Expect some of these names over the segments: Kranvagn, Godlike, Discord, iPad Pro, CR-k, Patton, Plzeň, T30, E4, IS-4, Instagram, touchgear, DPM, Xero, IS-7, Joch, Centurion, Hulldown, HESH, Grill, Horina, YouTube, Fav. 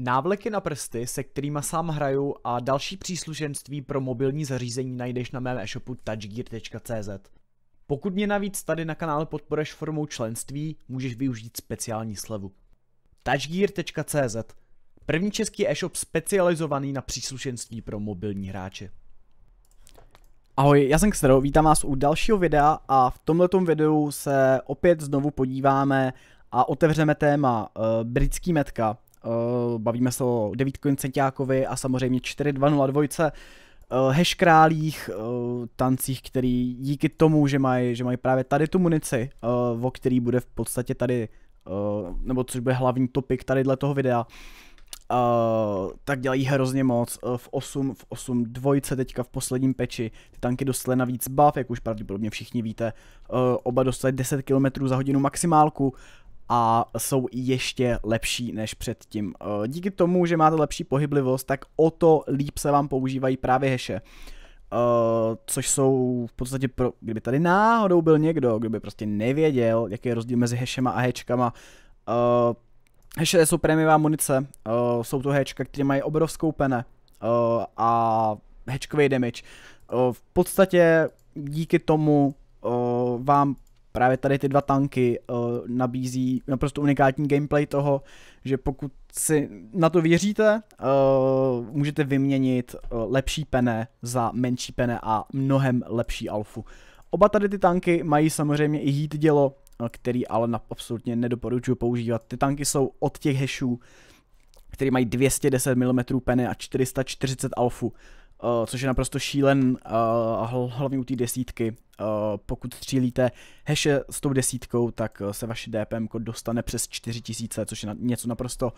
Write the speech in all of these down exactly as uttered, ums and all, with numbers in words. Návleky na prsty, se kterýma sám hraju, a další příslušenství pro mobilní zařízení najdeš na mém e-shopu touchgear tečka cz. Pokud mě navíc tady na kanále podporuješ formou členství, můžeš využít speciální slevu. touchgear tečka cz, první český e-shop specializovaný na příslušenství pro mobilní hráče. Ahoj, já jsem Xero, vítám vás u dalšího videa a v tomto videu se opět znovu podíváme a otevřeme téma uh, britský metka. Uh, bavíme se o devítkovém centiákovi a samozřejmě čtyři dva nula dva, uh, hash králích, uh, tancích, který díky tomu, že mají že mají právě tady tu munici, uh, o který bude v podstatě tady, uh, nebo což bude hlavní topik tady dle toho videa, Uh, tak dělají hrozně moc. Uh, v osm dvojce teďka v posledním peči ty tanky dostali navíc buff, jak už pravděpodobně všichni víte. Uh, oba dostali deset kilometrů za hodinu maximálku a jsou ještě lepší než předtím. Uh, díky tomu, že máte lepší pohyblivost, tak o to líp se vám používají právě heše. Uh, což jsou v podstatě pro... Kdyby tady náhodou byl někdo, kdo by prostě nevěděl, jaký je rozdíl mezi hešema a hečkama, uh, heše jsou prémiová munice, uh, jsou to hečka, které mají obrovskou pene uh, a hečkový damage. Uh, v podstatě díky tomu uh, vám právě tady ty dva tanky uh, nabízí naprosto unikátní gameplay toho, že pokud si na to věříte, uh, můžete vyměnit uh, lepší pene za menší pene a mnohem lepší alfu. Oba tady ty tanky mají samozřejmě i heat dělo, který ale absolutně nedoporučuji používat. Ty tanky jsou od těch hešů, který mají dvě stě deset milimetrů peny a čtyři sta čtyřicet alfu, což je naprosto šílen, hlavně u té desítky. Pokud střílíte heše s tou desítkou, tak se vaše D P M dostane přes čtyři tisíce, což je něco naprosto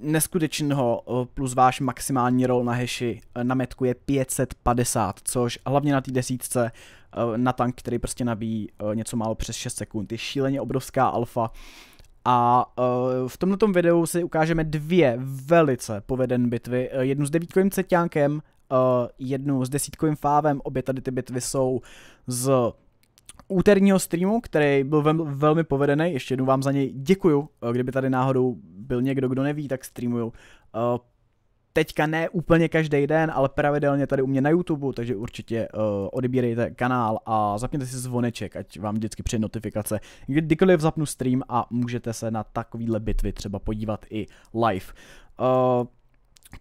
neskutečného, plus váš maximální roll na heši na metku je pět set padesát, což hlavně na té desítce na tank, který prostě nabíjí něco málo přes šest sekund, je šíleně obrovská alfa. A v tomto videu si ukážeme dvě velice povedené bitvy, jednu s devítkovým ceťánkem, jednu s desítkovým fávem. Obě tady ty bitvy jsou z úterního streamu, který byl velmi povedený, ještě jednou vám za něj děkuju, kdyby tady náhodou byl někdo, kdo neví, tak streamuju. Teďka ne úplně každý den, ale pravidelně tady u mě na YouTube, takže určitě uh, odebírejte kanál a zapněte si zvoneček, ať vám vždycky přijde notifikace, kdykoliv zapnu stream a můžete se na takovýhle bitvy třeba podívat i live. Uh,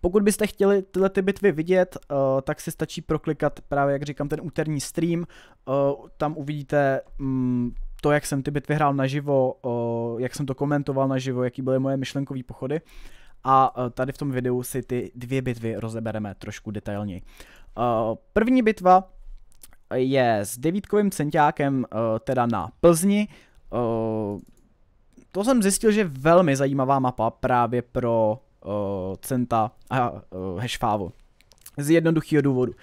pokud byste chtěli tyhle ty bitvy vidět, uh, tak si stačí proklikat právě, jak říkám, ten úterní stream, uh, tam uvidíte... Um, to, jak jsem ty bitvy hrál naživo, jak jsem to komentoval naživo, jaký byly moje myšlenkové pochody. A tady v tom videu si ty dvě bitvy rozebereme trošku detailněji. První bitva je s devítkovým centiákem, teda na Plzni. To jsem zjistil, že je velmi zajímavá mapa právě pro centa a hešfávu. Z jednoduchého důvodu.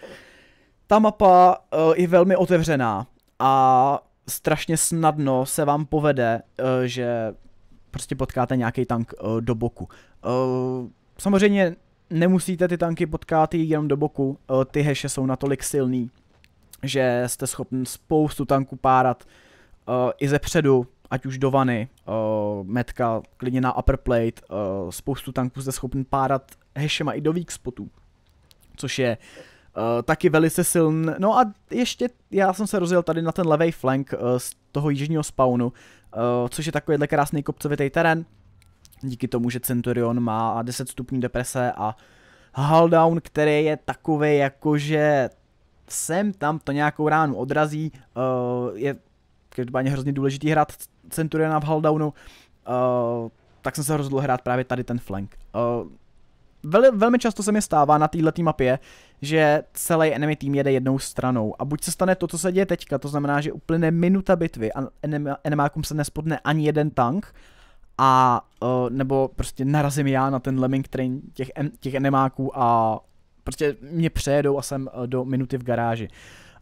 Ta mapa je velmi otevřená a strašně snadno se vám povede, že prostě potkáte nějaký tank do boku. Samozřejmě nemusíte ty tanky potkat jenom do boku, ty heše jsou natolik silný, že jste schopni spoustu tanků párat i ze předu, ať už do vany, metka, klidně na upper plate, spoustu tanků jste schopni párat hešema i do weak spotů, což je... Uh, taky velice silný. No a ještě já jsem se rozjel tady na ten levej flank uh, z toho jižního spawnu, uh, což je takovýhle krásný kopcovitý terén, díky tomu, že Centurion má deset stupňů deprese a Hulldown, který je takový, jakože sem tam to nějakou ránu odrazí. Uh, je každopádně hrozně důležitý hrát Centuriona v Hulldownu, uh, tak jsem se rozhodl hrát právě tady ten flank. Uh, Vel, velmi často se mi stává na této mapě, že celý enemy tým jede jednou stranou a buď se stane to, co se děje teďka, to znamená, že uplyne minuta bitvy a enemákům se nespodne ani jeden tank, a uh, nebo prostě narazím já na ten lemming train těch, těch enemáků a prostě mě přejedou a jsem do minuty v garáži.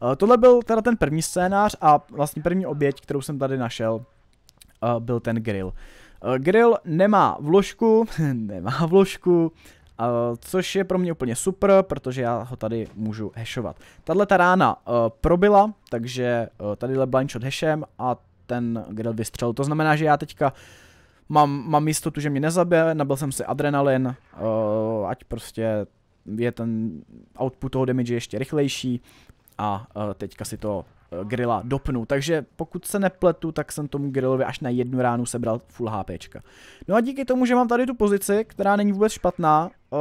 Uh, tohle byl teda ten první scénář a vlastně první oběť, kterou jsem tady našel, uh, byl ten Grill. Uh, grill nemá vložku, nemá vložku, Uh, což je pro mě úplně super, protože já ho tady můžu hashovat. Tahle ta rána uh, probila, takže uh, tadyhle blindshot hashem a ten Grill vystřelil. To znamená, že já teďka mám, mám jistotu, že mě nezabije, nabil jsem si adrenalin, uh, ať prostě je ten output toho damage ještě rychlejší a uh, teďka si to uh, grilla dopnu. Takže pokud se nepletu, tak jsem tomu grillovi až na jednu ránu sebral full HPčka. No a díky tomu, že mám tady tu pozici, která není vůbec špatná, uh,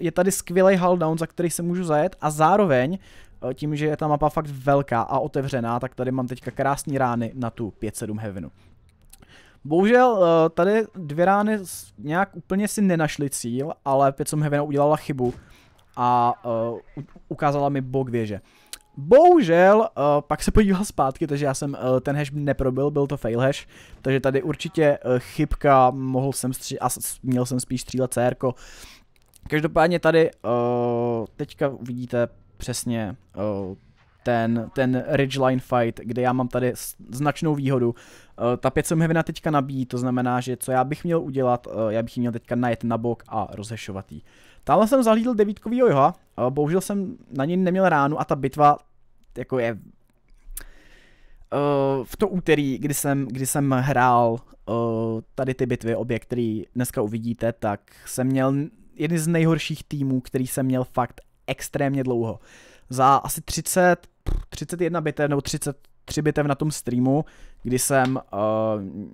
je tady skvělý hulldown, za který se můžu zajet a zároveň uh, tím, že je ta mapa fakt velká a otevřená, tak tady mám teďka krásné rány na tu pět sedm Heavenu. Bohužel tady dvě rány nějak úplně si nenašly cíl, ale pět sedm Heavena udělala chybu a uh, ukázala mi bok věže. Bohužel uh, pak se podíval zpátky, takže já jsem uh, ten hash neprobil, byl to fail hash, takže tady určitě uh, chybka, mohl jsem stří- a měl jsem spíš střílet C R ko. Každopádně tady uh, teďka vidíte přesně uh, ten, ten ridgeline fight, kde já mám tady značnou výhodu. Uh, ta pět sedm Heavena teďka nabíjí, to znamená, že co já bych měl udělat, uh, já bych ji měl teďka najet na bok a rozhešovat jí. Tamhle jsem zahlídl devítkovýho Joha, bohužel jsem na něj neměl ránu a ta bitva jako je uh, v to úterý, kdy jsem, kdy jsem hrál uh, tady ty bitvy, obě, který dneska uvidíte, tak jsem měl jeden z nejhorších týmů, který jsem měl fakt extrémně dlouho. Za asi třicet, třicet jedna bitev nebo třicet tři bitev na tom streamu, kdy jsem uh,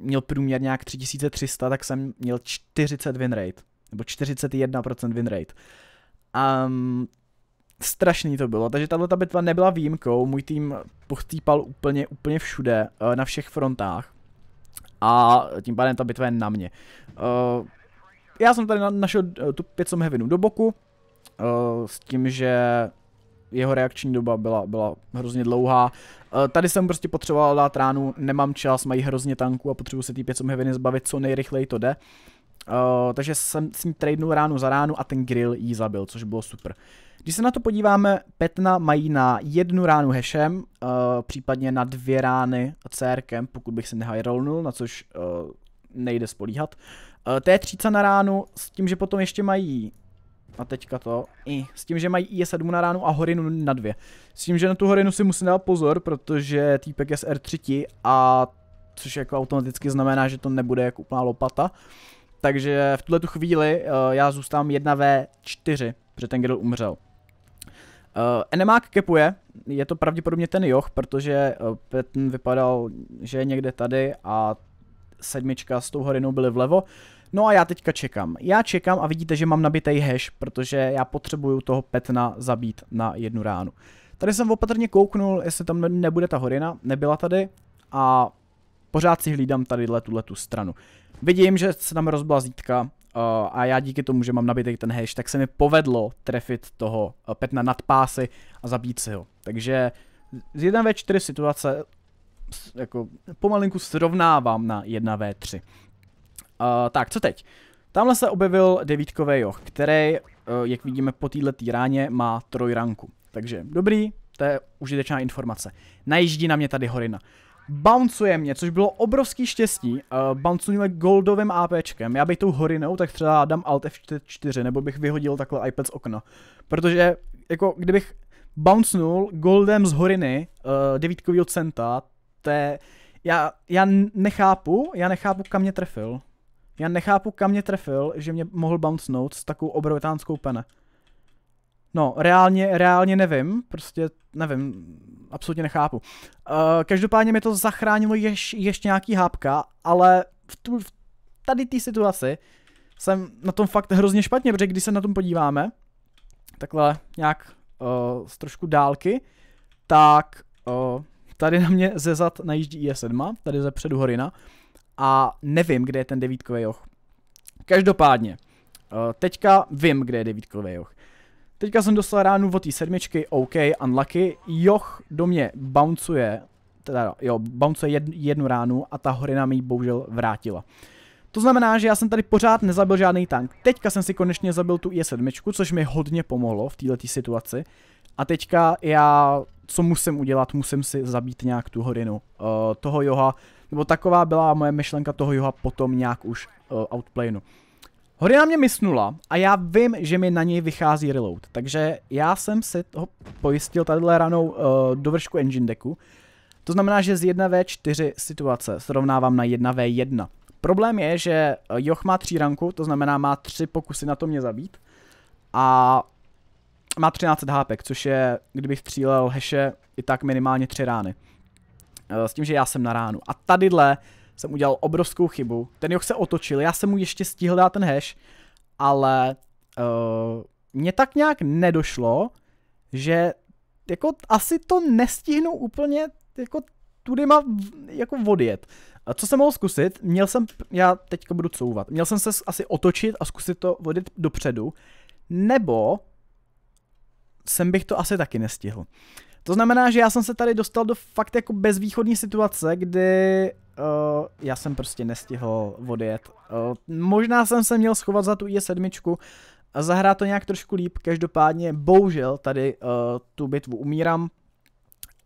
měl průměr nějak tři tisíce tři sta, tak jsem měl čtyřicet winrate. Nebo čtyřicet jedna procent winrate. Um, strašný to bylo, takže tato bitva nebyla výjimkou, můj tým pochtípal úplně, úplně všude, na všech frontách. A tím pádem ta bitva je na mě. Uh, já jsem tady našel tu pět sedm Heavenu do boku, uh, s tím, že jeho reakční doba byla, byla hrozně dlouhá. Uh, tady jsem prostě potřeboval dát ránu, nemám čas, mají hrozně tanků a potřebuji se ty pět sedm Heaveny zbavit, co nejrychleji to jde. Uh, takže jsem s ní tradenul ránu za ránu a ten grill jí zabil, což bylo super. Když se na to podíváme, Petna mají na jednu ránu hashem, uh, případně na dvě rány C R kem, pokud bych se nehighrollnul, na což uh, nejde spolíhat. Uh, T třicet na ránu, s tím, že potom ještě mají, a teďka to, i, s tím, že mají I S sedm na ránu a Horinu na dvě. S tím, že na tu Horinu si musím dát pozor, protože týpek je z R tři a což jako automaticky znamená, že to nebude jako úplná lopata. Takže v tuhle tu chvíli uh, já zůstávám jedna vé čtyři, protože ten grill umřel. Uh, N M A K capuje, je to pravděpodobně ten Joch, protože uh, Petn vypadal, že je někde tady a sedmička s tou Horinou byly vlevo. No a já teďka čekám. Já čekám a vidíte, že mám nabitej hash, protože já potřebuju toho Petna zabít na jednu ránu. Tady jsem opatrně kouknul, jestli tam nebude ta Horina, nebyla tady a pořád si hlídám tadyhle tuhletu stranu. Vidím, že se tam rozbila zítka uh, a já díky tomu, že mám nabitý ten hash, tak se mi povedlo trefit toho uh, Petna nad pásy a zabít si ho. Takže z jedna vé čtyři situace jako pomalinku srovnávám na jedna vé tři. Uh, tak, co teď? Tamhle se objevil devítkový Joch, který, uh, jak vidíme po této ráně, má trojranku. Takže dobrý, to je užitečná informace. Najíždí na mě tady Horina. Bouncuje mě, což bylo obrovský štěstí, uh, bouncujeme goldovým APčkem, já bych tou Horinou, tak třeba dám Alt F čtyři, nebo bych vyhodil takhle iPad z okna, protože jako kdybych bouncenul goldem z Horiny uh, devítkovýho centa, to je, já, já nechápu, já nechápu kam mě trefil, já nechápu kam mě trefil, že mě mohl bouncenout s takovou obrovitánskou pene. No, reálně, reálně nevím, prostě nevím, absolutně nechápu. Uh, každopádně mi to zachránilo ješ, ještě nějaký hápka, ale v, tu, v tady té situaci jsem na tom fakt hrozně špatně, protože když se na tom podíváme, takhle nějak uh, z trošku dálky, tak uh, tady na mě ze zad najíždí I S sedm, tady ze předu Horina a nevím, kde je ten devítkový Joch. Každopádně, uh, teďka vím, kde je devítkový Joch. Teďka jsem dostal ránu od té sedmičky, OK, unlucky, Joch do mě bouncuje, teda jo, bouncuje jed, jednu ránu a ta Horina mi ji bohužel vrátila. To znamená, že já jsem tady pořád nezabil žádný tank, teďka jsem si konečně zabil tu I S sedm, což mi hodně pomohlo v této situaci. A teďka já, co musím udělat, musím si zabít nějak tu Horinu, uh, toho Joha, nebo taková byla moje myšlenka toho Joha potom nějak už uh, outplaynu. Horina mě misnula a já vím, že mi na něj vychází reload, takže já jsem si toho pojistil tadyhle ranou uh, do vršku engine decku. To znamená, že z jedna vé čtyři situace srovnávám na jedna vé jedna, Problém je, že Joch má tři ranku, to znamená má tři pokusy na to mě zabít. A má třináct set hápek, což je, kdybych střílel heše, i tak minimálně tři rány. S tím, že já jsem na ránu. A tadyhle jsem udělal obrovskou chybu. Ten Joch se otočil, já jsem mu ještě stihl dát ten hash, ale uh, mě tak nějak nedošlo, že jako asi to nestihnu úplně jako tudy má jako odjet. Co jsem mohl zkusit, měl jsem, já teďka budu couvat, měl jsem se asi otočit a zkusit to odjet dopředu, nebo jsem bych to asi taky nestihl. To znamená, že já jsem se tady dostal do fakt jako bezvýchodní situace, kdy uh, já jsem prostě nestihl odjet. Uh, možná jsem se měl schovat za tu I S sedm a zahrát to nějak trošku líp, každopádně bohužel tady uh, tu bitvu umírám,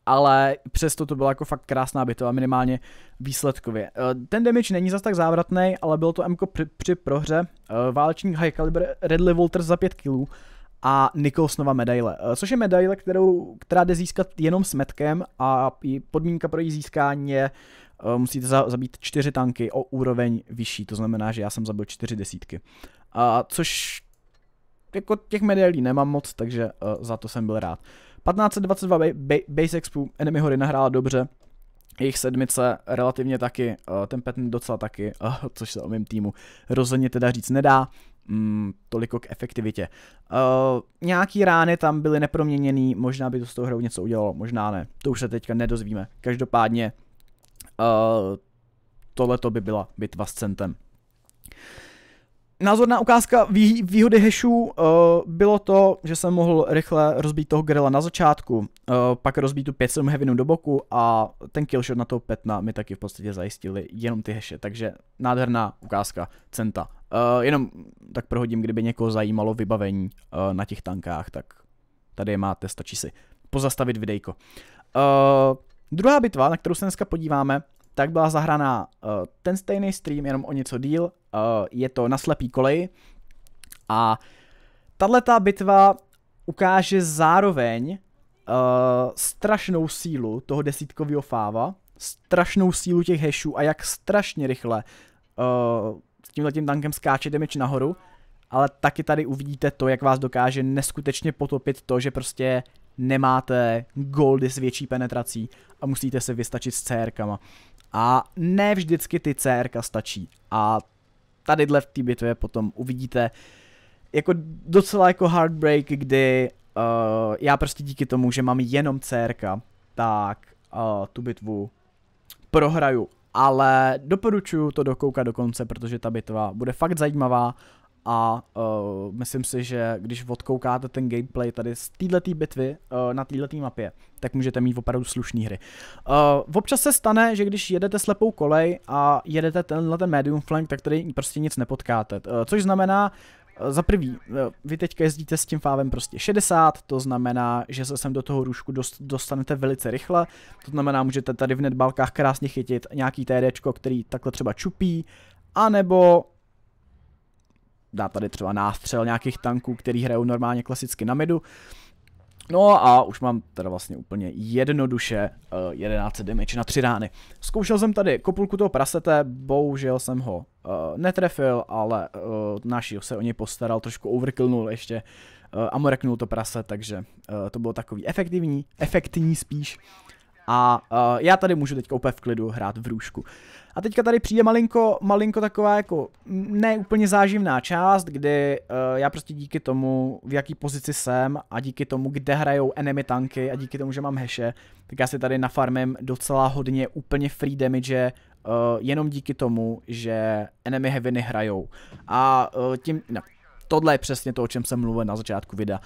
ale přesto to byla jako fakt krásná bitva, minimálně výsledkově. Uh, ten damage není zas tak závratný, ale bylo to M-ko při, při prohře, uh, válečník High Caliber Red Levolter za pět kilů. A Nicholsonova medaile, což je medaile, kterou, která jde získat jenom s metkem a podmínka pro její získání je, musíte za, zabít čtyři tanky o úroveň vyšší, to znamená, že já jsem zabil čtyři desítky. A což jako těch medailí nemám moc, takže uh, za to jsem byl rád. patnáct set dvacet dva ba ba base expu, enemy Horina hrála dobře, jejich sedmice relativně taky, uh, ten Patton docela taky, uh, což se o mém týmu rozhodně teda říct nedá. Mm, toliko k efektivitě. Uh, nějaký rány tam byly neproměněný, možná by to s tou hrou něco udělalo, možná ne, to už se teďka nedozvíme. Každopádně uh, tohleto by byla bitva s centem. Názorná ukázka vý, výhody hešů uh, bylo to, že jsem mohl rychle rozbít toho grilla na začátku, uh, pak rozbít tu pět sedm heavinu do boku a ten killshot na toho Petna mi taky v podstatě zajistili jenom ty heše, takže nádherná ukázka centa. Uh, jenom tak prohodím, kdyby někoho zajímalo vybavení uh, na těch tankách, tak tady je máte, stačí si pozastavit videjko. Uh, druhá bitva, na kterou se dneska podíváme, tak byla zahraná uh, ten stejný stream, jenom o něco díl, uh, je to na slepý koleji a tato bitva ukáže zároveň uh, strašnou sílu toho desítkového fáva, strašnou sílu těch hešů a jak strašně rychle uh, s tímhletím tankem skáče damage nahoru, ale taky tady uvidíte to, jak vás dokáže neskutečně potopit to, že prostě nemáte goldy s větší penetrací a musíte se vystačit s C R kama. A ne vždycky ty C R ka stačí. A tadyhle v té bitvě potom uvidíte jako docela jako heartbreak, kdy uh, já prostě díky tomu, že mám jenom C R ka, tak uh, tu bitvu prohraju. Ale doporučuju to dokoukat do konce, protože ta bitva bude fakt zajímavá a uh, myslím si, že když odkoukáte ten gameplay tady z této bitvy uh, na této mapě, tak můžete mít opravdu slušný hry. Uh, občas se stane, že když jedete slepou kolej a jedete tenhle ten medium flank, tak tady prostě nic nepotkáte, uh, což znamená, za prvý, vy teďka jezdíte s tím fávem prostě šedesát, to znamená, že se sem do toho růžku dostanete velice rychle, to znamená, můžete tady v netbalkách krásně chytit nějaký TDčko, který takhle třeba čupí, anebo dá tady třeba nástřel nějakých tanků, který hrajou normálně klasicky na midu. No a už mám teda vlastně úplně jednoduše uh, jedenáct set damage na tři rány. Zkoušel jsem tady kopulku toho prasete, bohužel jsem ho uh, netrefil, ale uh, náš se o něj postaral, trošku overkillnul ještě uh, a moreknul to prase, takže uh, to bylo takový efektivní, efektní spíš. A uh, já tady můžu teďka úplně v klidu hrát v růžku. A teďka tady přijde malinko, malinko taková jako neúplně záživná část, kdy uh, já prostě díky tomu, v jaký pozici jsem a díky tomu, kde hrajou enemy tanky a díky tomu, že mám heše, tak já si tady nafarmím docela hodně úplně free damage uh, jenom díky tomu, že enemy heavy hrajou. A uh, tím, no, tohle je přesně to, o čem jsem mluvil na začátku videa.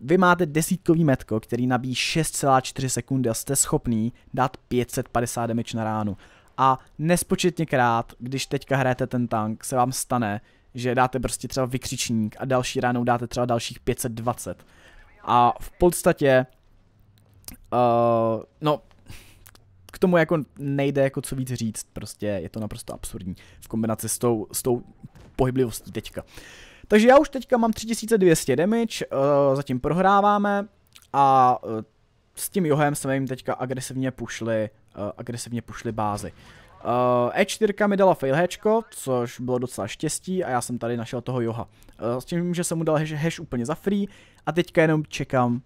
Vy máte desítkový metko, který nabíjí šest celá čtyři sekundy a jste schopný dát pět set padesát damage na ránu. A nespočetněkrát, když teďka hrajete ten tank, se vám stane, že dáte prostě třeba vykřičník a další ránou dáte třeba dalších pět set dvacet. A v podstatě, uh, no, k tomu jako nejde jako co víc říct, prostě je to naprosto absurdní v kombinaci s tou, s tou pohyblivostí teďka. Takže já už teďka mám tři tisíce dvě stě damage, uh, zatím prohráváme a uh, s tím Johem jsme jim teďka agresivně pušli, uh, agresivně pušli bázi. Uh, E čtyři mi dala failhečko, což bylo docela štěstí a já jsem tady našel toho Jocha. Uh, s tím, že jsem mu dal hash, hash úplně za free a teďka jenom čekám,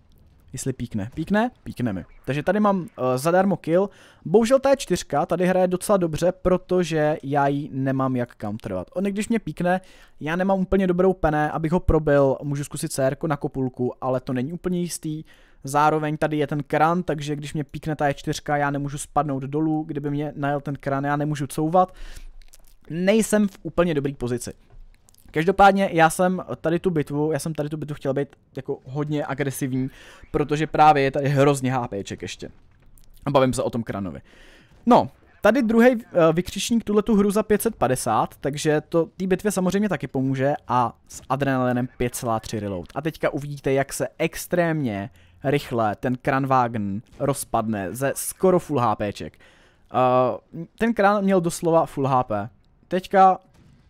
jestli píkne. Píkne? Píkne mi. Takže tady mám uh, zadarmo kill. Bohužel ta E čtyři tady hraje docela dobře, protože já ji nemám jak counterovat. On když mě píkne, já nemám úplně dobrou pené, abych ho probil, můžu zkusit C R-ku na kopulku, ale to není úplně jistý. Zároveň tady je ten kran, takže když mě píkne ta E čtyři, já nemůžu spadnout dolů, kdyby mě najel ten kran, já nemůžu couvat. Nejsem v úplně dobrý pozici. Každopádně já jsem tady tu bitvu, já jsem tady tu bitvu chtěl být jako hodně agresivní, protože právě je tady hrozně HPček ještě. A bavím se o tom kranovi. No, tady druhý vykřičník tuhletu hru za pět set padesát, takže to té bitvě samozřejmě taky pomůže a s adrenalinem pět celá tři reload. A teďka uvidíte, jak se extrémně rychle ten Kranvagn rozpadne ze skoro full HPček. Uh, ten Kran měl doslova full H P. Teďka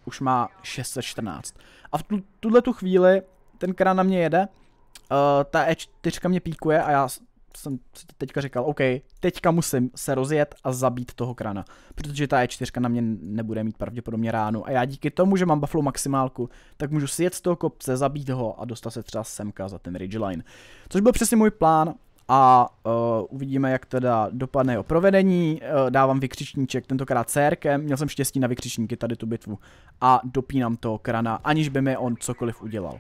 už má šest set čtrnáct. A v tuhle tu chvíli ten Kran na mě jede, uh, ta E čtyři mě píkuje a já jsem si teďka říkal, OK, teďka musím se rozjet a zabít toho Krana, protože ta E čtyři na mě nebude mít pravděpodobně ránu a já díky tomu, že mám bufflou maximálku, tak můžu sjet z toho kopce, zabít ho a dostat se třeba semka za ten ridgeline. Což byl přesně můj plán a uh, uvidíme, jak teda dopadne jeho provedení. Uh, dávám vykřičníček, tentokrát C R-kem, měl jsem štěstí na vykřičníky tady tu bitvu a dopínám toho Krana, aniž by mi on cokoliv udělal. Uh,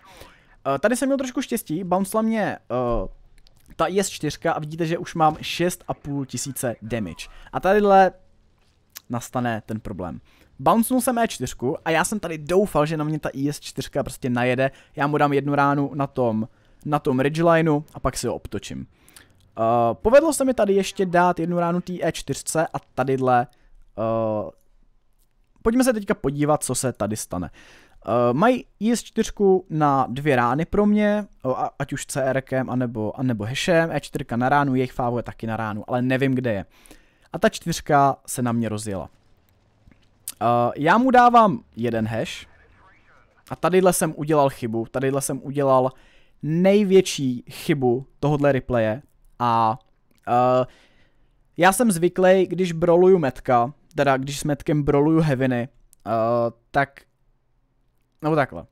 tady jsem měl trošku štěstí, bouncela mě uh, ta I S čtyři a vidíte, že už mám šest a půl tisíce damage. A tadyhle nastane ten problém. Bouncnul jsem E čtyři a já jsem tady doufal, že na mě ta I S čtyři prostě najede. Já mu dám jednu ránu na tom, na tom ridgelineu a pak si ho obtočím. Uh, povedlo se mi tady ještě dát jednu ránu té E čtyři a tadyhle... Uh, pojďme se teďka podívat, co se tady stane. Uh, mají I S čtyři na dvě rány pro mě, ať už C R-kem anebo, anebo hešem, E čtyři na ránu, jejich Favu je taky na ránu, ale nevím, kde je. A ta čtyřka se na mě rozjela. Uh, já mu dávám jeden hash a tadyhle jsem udělal chybu, tadyhle jsem udělal největší chybu tohohle replaye a uh, já jsem zvyklý, když broluju metka, teda když s metkem broluju heaviny, uh, tak nebo takhle.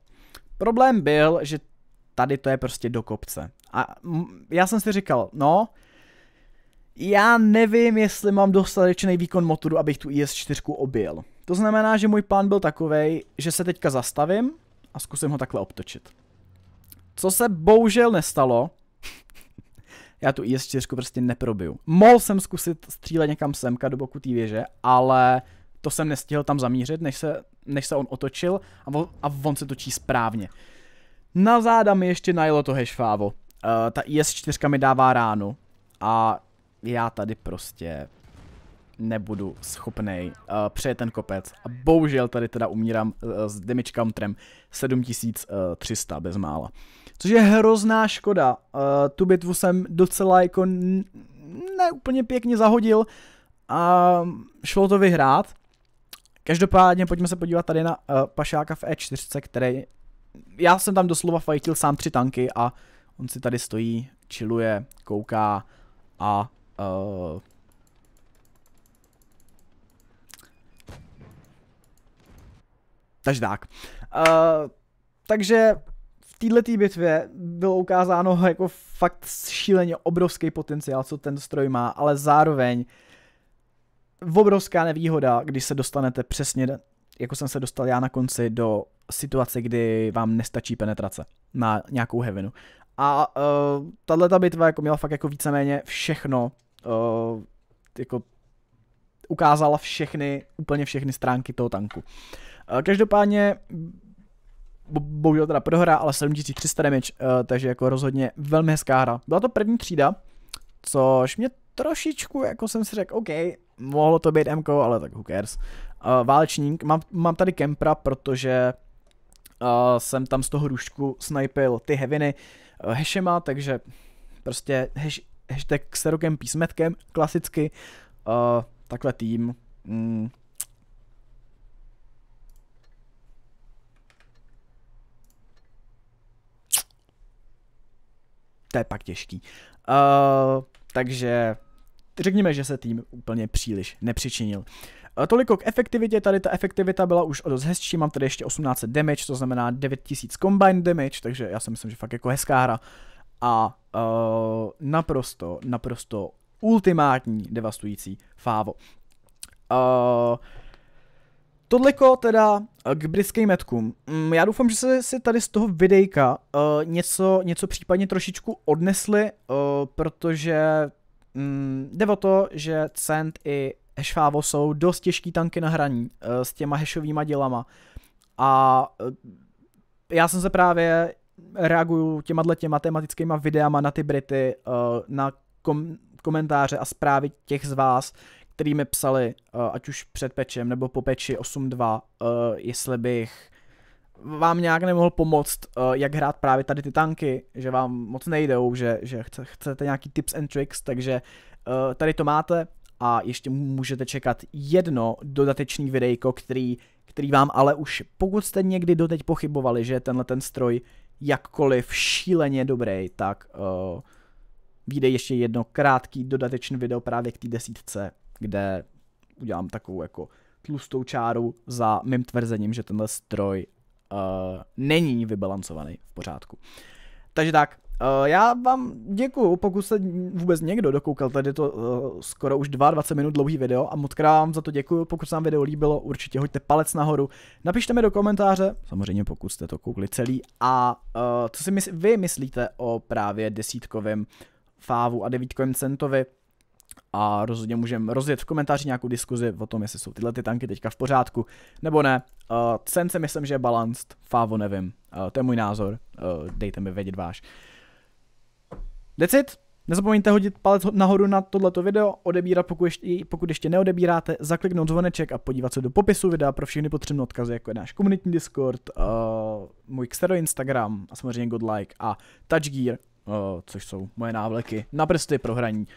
Problém byl, že tady to je prostě do kopce. A já jsem si říkal, no, já nevím, jestli mám dostatečný výkon motoru, abych tu I S čtyři objel. To znamená, že můj plán byl takovej, že se teďka zastavím a zkusím ho takhle obtočit. Co se bohužel nestalo, já tu I S čtyři prostě neprobiju. Mohl jsem zkusit střílet někam semka do boku té věže, ale to jsem nestihl tam zamířit, než se... než se on otočil a on, a on se točí správně. Na záda mi ještě najelo to hešfávo. Uh, ta I S čtyři mi dává ránu a já tady prostě nebudu schopnej uh, přejet ten kopec a bohužel tady teda umírám uh, s damage counterem sedm tisíc tři sta bezmála. Což je hrozná škoda. Uh, tu bitvu jsem docela jako neúplně pěkně zahodil a šlo to vyhrát. Každopádně pojďme se podívat tady na uh, pašáka v E čtyři, který... Já jsem tam doslova fajtil sám tři tanky a on si tady stojí, chilluje, kouká a... Uh... Takže tak. Uh, takže v této bitvě bylo ukázáno jako fakt šíleně obrovský potenciál, co ten stroj má, ale zároveň obrovská nevýhoda, když se dostanete přesně, jako jsem se dostal já na konci, do situace, kdy vám nestačí penetrace na nějakou heavinu. A uh, tato bitva jako měla fakt jako víceméně všechno, uh, jako ukázala všechny, úplně všechny stránky toho tanku. Uh, každopádně, bohužel teda prohra, ale sedm tisíc tři sta damage, uh, takže jako rozhodně velmi hezká hra. Byla to první třída, což mě trošičku, jako jsem si řekl, OK, mohlo to být M K, ale tak who cares. Uh, válečník, mám, mám tady kempra, protože uh, jsem tam z toho hrušku snipil ty heviny uh, hešema, takže prostě hash, hashtag Xero kempí s metkem, klasicky. Uh, takhle tým. Mm. To je pak těžký. Uh, takže... Řekněme, že se tým úplně příliš nepřičinil. Toliko k efektivitě, tady ta efektivita byla už o dost hezčí, mám tady ještě osmnáct set damage, to znamená devět tisíc combined damage, takže já si myslím, že fakt jako hezká hra. A uh, naprosto, naprosto ultimátní devastující fávo. Uh, Tohleto teda k britským metkům. Já doufám, že jste si tady z toho videjka uh, něco, něco případně trošičku odnesli, uh, protože um, jde o to, že Cent i Heš Favo jsou dost těžký tanky na hraní uh, s těma hešovýma dělama. A uh, já jsem se právě reaguju těma těma tematickýma videama na ty Brity, uh, na kom komentáře a zprávy těch z vás, který mi psali, ať už před pečem nebo po peči osm dva, jestli bych vám nějak nemohl pomoct, jak hrát právě tady ty tanky, že vám moc nejdou, že, že chcete nějaký tips and tricks, takže tady to máte a ještě můžete čekat jedno dodatečný videjko, který, který vám ale už, pokud jste někdy doteď pochybovali, že tenhle ten stroj jakkoliv šíleně dobrý, tak vyjde ještě jedno krátký dodatečný video právě k té desítce, kde udělám takovou jako tlustou čáru za mým tvrzením, že tenhle stroj uh, není vybalancovaný v pořádku. Takže tak, uh, já vám děkuju, pokud se vůbec někdo dokoukal, tady to uh, skoro už dvacet dva minut dlouhý video a moc krát vám za to děkuju, pokud se vám video líbilo, určitě hoďte palec nahoru, napište mi do komentáře, samozřejmě pokud jste to koukli celý, a uh, co si mysl vy myslíte o právě desítkovém fávu a devítkovém centovi, a rozhodně můžeme rozjet v komentáři nějakou diskuzi o tom, jestli jsou tyhle ty tanky teďka v pořádku, nebo ne. Uh, Cen si myslím, že je balanced, Favo nevím. Uh, to je můj názor, uh, dejte mi vědět váš. That's it. Nezapomeňte hodit palec nahoru na tohleto video, odebírat pokud ještě, pokud ještě neodebíráte, zakliknout zvoneček a podívat se do popisu videa pro všechny potřebné odkazy, jako je náš komunitní Discord, uh, můj Xero Instagram a samozřejmě Godlike a Touchgear, uh, což jsou moje návleky na prsty pro hraní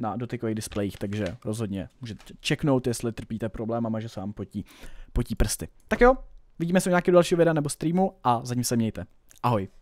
na dotykových displejích, takže rozhodně můžete čeknout, jestli trpíte problémama, že se vám potí, potí prsty. Tak jo, vidíme se u nějakého dalšího videa nebo streamu a zatím se mějte. Ahoj.